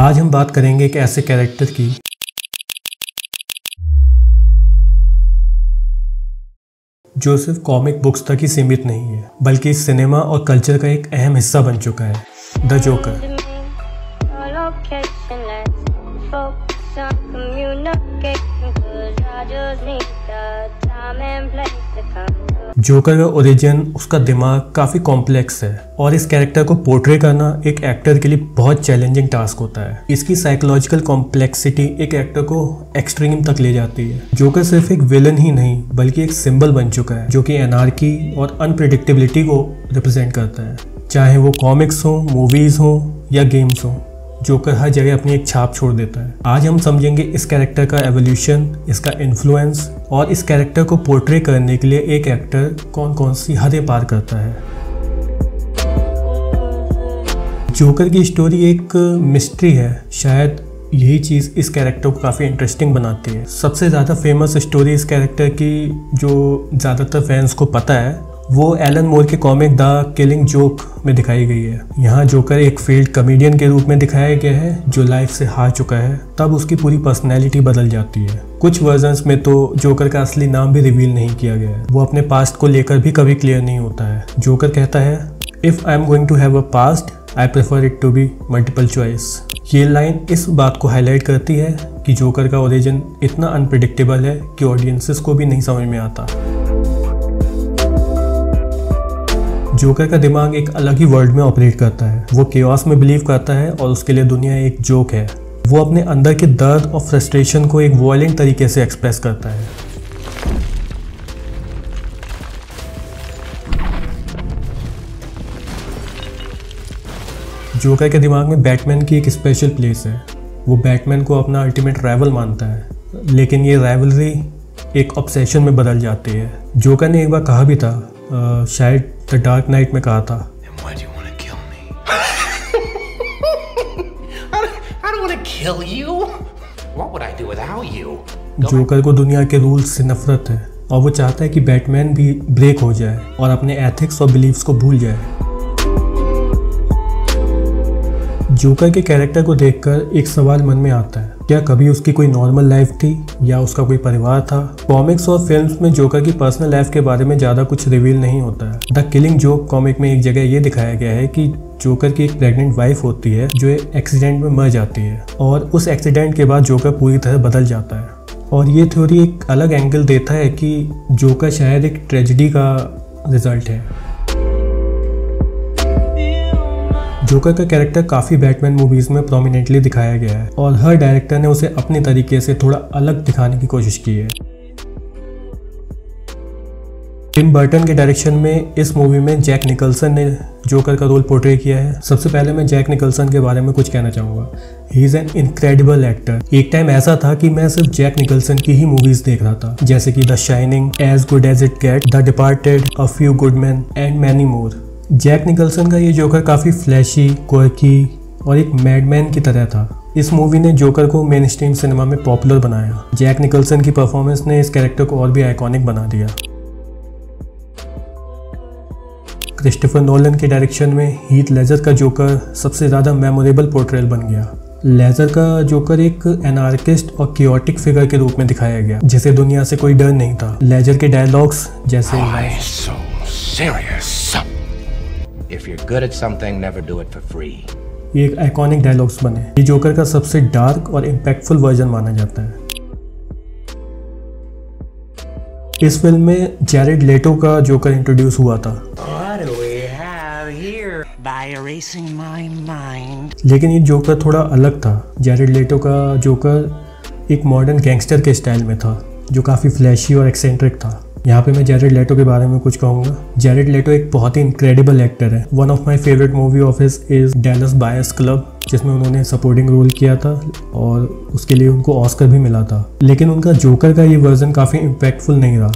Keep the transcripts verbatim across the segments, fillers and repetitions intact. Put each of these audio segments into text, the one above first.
आज हम बात करेंगे एक ऐसे कैरेक्टर की जो सिर्फ कॉमिक बुक्स तक ही सीमित नहीं है बल्कि सिनेमा और कल्चर का एक अहम हिस्सा बन चुका है, द जोकर। जोकर का ओरिजिन, उसका दिमाग काफ़ी कॉम्प्लेक्स है और इस कैरेक्टर को पोर्ट्रे करना एक एक्टर के लिए बहुत चैलेंजिंग टास्क होता है। इसकी साइकोलॉजिकल कॉम्प्लेक्सिटी एक एक्टर को एक्सट्रीम तक ले जाती है। जोकर सिर्फ एक विलन ही नहीं बल्कि एक सिंबल बन चुका है जो कि एनार्की और अनप्रेडिक्टेबिलिटी को रिप्रेजेंट करता है। चाहे वो कॉमिक्स हों, मूवीज़ हों या गेम्स हों, जोकर हर जगह अपनी एक छाप छोड़ देता है। आज हम समझेंगे इस कैरेक्टर का एवोल्यूशन, इसका इन्फ्लुएंस और इस कैरेक्टर को पोर्ट्रे करने के लिए एक एक्टर कौन कौन सी हदें पार करता है। जोकर की स्टोरी एक मिस्ट्री है, शायद यही चीज़ इस कैरेक्टर को काफ़ी इंटरेस्टिंग बनाती है। सबसे ज़्यादा फेमस स्टोरी इस कैरेक्टर की जो ज़्यादातर फैंस को पता है वो एलन मोर के कॉमिक द किलिंग जोक में दिखाई गई है। यहाँ जोकर एक फील्ड कॉमेडियन के रूप में दिखाया गया है जो लाइफ से हार चुका है, तब उसकी पूरी पर्सनैलिटी बदल जाती है। कुछ वर्जन्स में तो जोकर का असली नाम भी रिवील नहीं किया गया है। वो अपने पास्ट को लेकर भी कभी क्लियर नहीं होता है। जोकर कहता है, if I am going to have a past I prefer it to be multiple choice. ये लाइन इस बात को हाईलाइट करती है कि जोकर का ओरिजिन इतना अनप्रेडिक्टेबल है कि ऑडियंसेस को भी नहीं समझ में आता। जोकर का दिमाग एक अलग ही वर्ल्ड में ऑपरेट करता है। वो केओस में बिलीव करता है और उसके लिए दुनिया एक जोक है। वो अपने अंदर के दर्द और फ्रस्ट्रेशन को एक वायलेंट तरीके से एक्सप्रेस करता है। जोकर के दिमाग में बैटमैन की एक स्पेशल प्लेस है। वो बैटमैन को अपना अल्टीमेट राइवल मानता है, लेकिन ये राइवलरी एक ऑब्सेशन में बदल जाती है। जोकर ने एक बार कहा भी था, आ, शायद द डार्क नाइट में कहा था, जोकर को दुनिया के रूल्स से नफरत है और वो चाहता है कि बैटमैन भी ब्रेक हो जाए और अपने एथिक्स और बिलीव्स को भूल जाए। जोकर के कैरेक्टर को देखकर एक सवाल मन में आता है, क्या कभी उसकी कोई नॉर्मल लाइफ थी या उसका कोई परिवार था? कॉमिक्स और फिल्म्स में जोकर की पर्सनल लाइफ के बारे में ज़्यादा कुछ रिवील नहीं होता है। द किलिंग जोक कॉमिक में एक जगह ये दिखाया गया है कि जोकर की एक प्रेग्नेंट वाइफ होती है जो एक्सीडेंट में मर जाती है और उस एक्सीडेंट के बाद जोकर पूरी तरह बदल जाता है। और ये थ्योरी एक अलग एंगल देता है कि जोकर शायद एक ट्रेजेडी का रिजल्ट है। जोकर का कैरेक्टर काफ़ी बैटमैन मूवीज़ में प्रोमिनेंटली दिखाया गया है और हर डायरेक्टर ने उसे अपने तरीके से थोड़ा अलग दिखाने की कोशिश की है। टिम बर्टन के डायरेक्शन में इस मूवी में जैक निकल्सन ने जोकर का रोल पोर्ट्रे किया है। सबसे पहले मैं जैक निकल्सन के बारे में कुछ कहना चाहूँगा। He is an incredible actor. एक टाइम ऐसा था कि मैं सिर्फ जैक निकल्सन की ही मूवीज़ देख रहा था, जैसे कि the shining, as good as it get, the departed, a few good man and many more. Jack Nicholson का ये जोकर काफ़ी फ्लैशी, क्वर्की और एक मैडमैन की तरह था। इस मूवी ने जोकर को मेनस्ट्रीम सिनेमा में पॉपुलर बनाया। जैक निकल्सन की परफॉर्मेंस ने इस कैरेक्टर को और भी आइकॉनिक बना दिया। क्रिस्टोफर नोलन के डायरेक्शन में हीथ लेजर का जोकर सबसे ज़्यादा मेमोरेबल पोर्ट्रेल बन गया। लेजर का जोकर एक एनार्किस्ट और क्योटिक फिगर के रूप में दिखाया गया जिसे दुनिया से कोई डर नहीं था। लेजर के डायलॉग्स जैसे If you're good at something, never do it for free. ये एक आइकॉनिक डायलॉग्स बने। ये जोकर का सबसे डार्क और इम्पैक्टफुल वर्जन माना जाता है। इस फिल्म में जैरेड लेटो का जोकर इंट्रोड्यूस हुआ था। What do we have here? By erasing my mind. लेकिन ये जोकर थोड़ा अलग था। जैरेड लेटो का जोकर एक मॉडर्न गैंगस्टर के स्टाइल में था जो काफ़ी फ्लैशी और एक्सेंट्रिक था। यहाँ पे मैं जैरेड लेटो के बारे में कुछ कहूँगा। जैरेड लेटो एक बहुत ही इनक्रेडिबल एक्टर है। One of my favourite movie of his is Dallas Buyers Club, जिसमें उन्होंने सपोर्टिंग रोल किया था और उसके लिए उनको ऑस्कर भी मिला था। लेकिन उनका जोकर का ये वर्जन काफ़ी इम्पैक्टफुल नहीं रहा।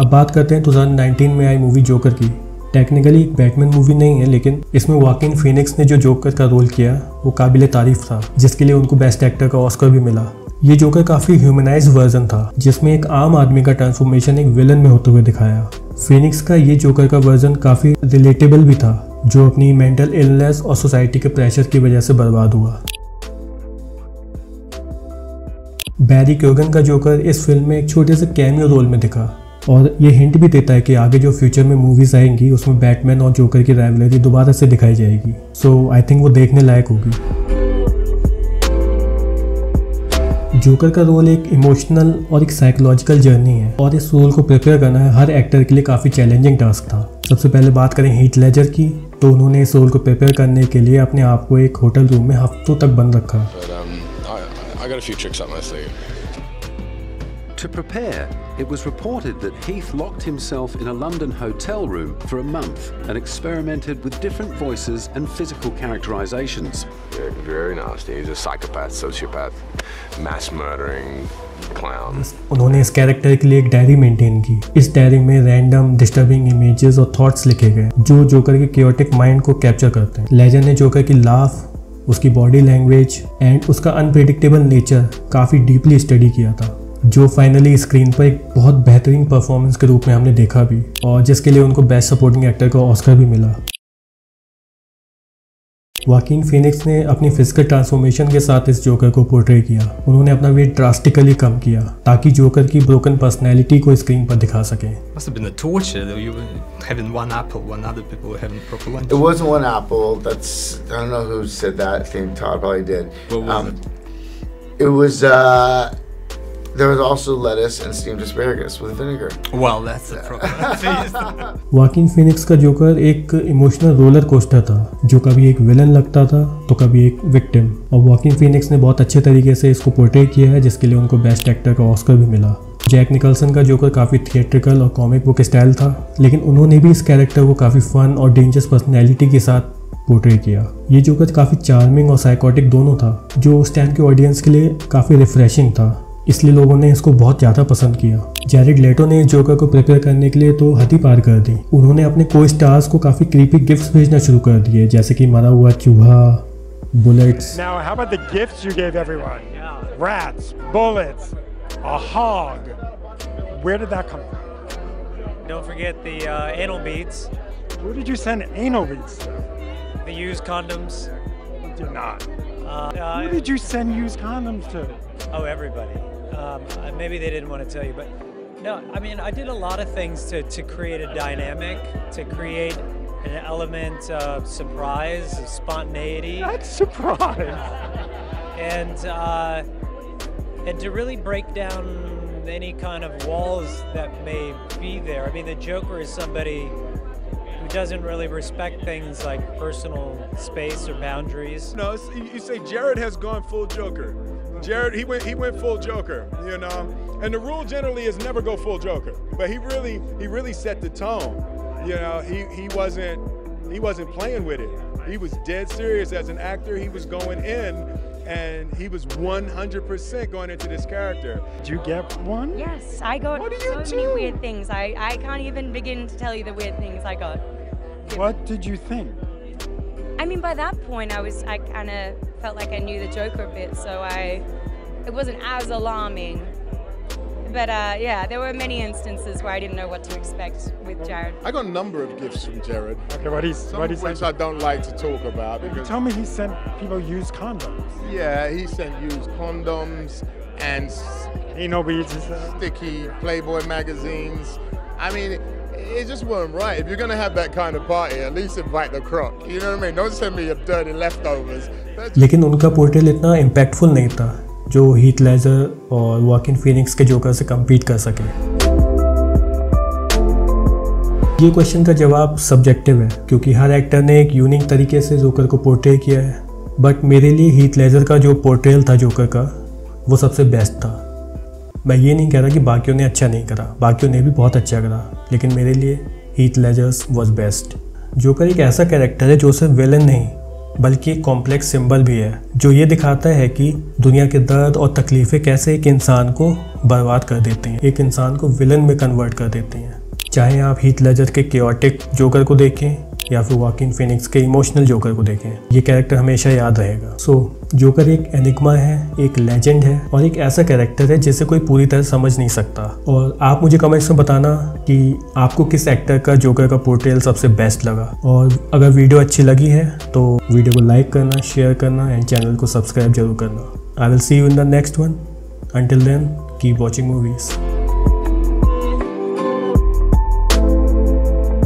अब बात करते हैं दो हज़ार उन्नीस में आई मूवी जोकर की। टेक्निकली एक बैटमैन मूवी नहीं है, लेकिन इसमें वाकिन फीनिक्स ने जो जोकर का रोल किया वो काबिल तारीफ था, जिसके लिए उनको बेस्ट एक्टर का ऑस्कर भी मिला। ये जोकर काफ़ी ह्यूमनाइज्ड वर्जन था जिसमें एक आम आदमी का ट्रांसफॉर्मेशन एक विलन में होते हुए दिखाया। फीनिक्स का ये जोकर का वर्जन काफ़ी रिलेटेबल भी था। जो अपनी मेंटल इलनेस और सोसाइटी के प्रेशर की वजह से बर्बाद हुआ। बैरी केओगन का जोकर इस फिल्म में एक छोटे से कैमियो रोल में दिखा और ये हिंट भी देता है कि आगे जो फ्यूचर में मूवीज आएंगी उसमें बैटमैन और जोकर की राइवलरी दोबारा से दिखाई जाएगी। सो आई थिंक वो देखने लायक होगी। जोकर का रोल एक इमोशनल और एक साइकोलॉजिकल जर्नी है और इस रोल को प्रिपेयर करना है हर एक्टर के लिए काफ़ी चैलेंजिंग टास्क था। सबसे पहले बात करें हीथ लेजर की, तो उन्होंने इस रोल को प्रिपेयर करने के लिए अपने आप को एक होटल रूम में हफ्तों तक बंद रखा। But, um, I, I got a few tricks up my sleeve. To prepare, it was reported that Heath locked himself in a London hotel room for a month and experimented with different voices and physical characterizations. Yeah, very nasty. He's a psychopath, sociopath, mass murdering clown. उन्होंने इस character के लिए एक diary maintain की। इस diary में random disturbing images और thoughts लिखे गए जो जोकर के कैओटिक माइंड को कैप्चर करते हैं। लेजर ने जोकर की लाफ, उसकी बॉडी लैंग्वेज एंड उसका अनप्रेडिक्टेबल नेचर काफी डीपली स्टडी किया था, जो फाइनली स्क्रीन पर एक बहुत बेहतरीन परफॉर्मेंस के रूप में हमने देखा भी और जिसके लिए उनको बेस्ट सपोर्टिंग एक्टर का ऑस्कर भी मिला। वाकिन फिनिक्स ने अपनी फिजिकल ट्रांसफॉर्मेशन के साथ इस जोकर को पोर्ट्रे किया। उन्होंने अपना वेट ड्रास्टिकली कम किया ताकि जोकर की ब्रोकन पर्सनैलिटी को स्क्रीन पर दिखा सके। There was also lettuce and steamed asparagus with vinegar. Well, that's a problem. Joaquin Phoenix का जोकर एक इमोशनल रोलर कोस्टर था जो कभी एक विलन लगता था तो कभी एक विक्टिम, और वाकिन फिनिक्स ने बहुत अच्छे तरीके से इसको पोर्ट्रे किया है जिसके लिए उनको बेस्ट एक्टर का ऑस्कर भी मिला। जैक निकल्सन का जोकर काफ़ी थिएट्रिकल और कॉमिक बुक स्टाइल था, लेकिन उन्होंने भी इस कैरेक्टर को काफ़ी फन और डेंजरस पर्सनैलिटी के साथ पोर्ट्रे किया। ये जोकर काफ़ी चार्मिंग और साइकोटिक दोनों था जो उस टाइम के ऑडियंस के लिए काफ़ी रिफ्रेशिंग था, इसलिए लोगों ने इसको बहुत ज़्यादा पसंद किया। जैरेड लेटो ने इस जोकर को प्रिपेयर करने के लिए तो हद ही पार कर दी। उन्होंने अपने को स्टार्स को काफ़ी क्रीपी गिफ्ट्स भेजना शुरू कर दिए, जैसे कि मरा हुआ चूहा, bullets. Now how about the gifts you gave everyone? Rats, bullets, a hog. Where did that come from? Don't forget the uh, anal beads. Where did you send anal beads to? The used condoms. You did not. Uh, uh, Where did you send used condoms to? Oh, everybody. Um, maybe they didn't want to tell you, but no, I mean, I did a lot of things to, to create a dynamic, to create an element of surprise, of spontaneity. That's surprise! And, uh, and to really break down any kind of walls that may be there. I mean, the Joker is somebody who doesn't really respect things like personal space or boundaries. No, you say Jared has gone full Joker. Jared, he went he went full Joker, you know. And the rule generally is never go full Joker, but he really he really set the tone. You know, he he wasn't he wasn't playing with it. He was dead serious as an actor. He was going in and he was one hundred percent going into this character. Did you get one? Yes, I got what do you so do? many weird things. I I can't even begin to tell you the weird things I got. What did you think? I mean, by that point, I was I kind of felt like I knew the Joker a bit, so I it wasn't as alarming. But uh, yeah, there were many instances where I didn't know what to expect with Jared. I got a number of gifts from Jared. Okay, what he's what he's which I don't like to talk about because. You tell me he sent people used condoms. Yeah, he sent used condoms and anal beads, sticky Playboy magazines. I mean. It just wasn't right. If you're going to have that kind of party, at least invite the crock. You know what I mean? Don't send me your dirty leftovers. लेकिन उनका portrayal इतना impactful नहीं था जो Heath Ledger और Joaquin Phoenix के joker से compete कर सके। ये क्वेश्चन का जवाब सब्जेक्टिव है क्योंकि हर एक्टर ने एक यूनिक तरीके से जोकर को पोर्ट्रे किया है, बट मेरे लिए हीथ लेजर का जो पोर्ट्रेल था जोकर का वो सबसे बेस्ट था। मैं ये नहीं कह रहा कि बाकियों ने अच्छा नहीं करा, बाकियों ने भी बहुत अच्छा करा, लेकिन मेरे लिए Heath Ledger's was best. Joker एक ऐसा कैरेक्टर है जो सिर्फ विलन नहीं बल्कि एक कॉम्प्लेक्स सिंबल भी है, जो ये दिखाता है कि दुनिया के दर्द और तकलीफ़ें कैसे एक इंसान को बर्बाद कर देती हैं, एक इंसान को विलन में कन्वर्ट कर देती हैं। चाहे आप हीथ लेजर के कैओटिक जोकर को देखें या फिर वाकिन फिनिक्स के इमोशनल जोकर को देखें, ये कैरेक्टर हमेशा याद रहेगा। सो so, जोकर एक एनिग्मा है, एक लेजेंड है और एक ऐसा कैरेक्टर है जिसे कोई पूरी तरह समझ नहीं सकता। और आप मुझे कमेंट्स में बताना कि आपको किस एक्टर का जोकर का पोर्ट्रेयल सबसे बेस्ट लगा। और अगर वीडियो अच्छी लगी है तो वीडियो को लाइक करना, शेयर करना एंड चैनल को सब्सक्राइब जरूर करना। I will see you in the next one. Until then, keep watching movies.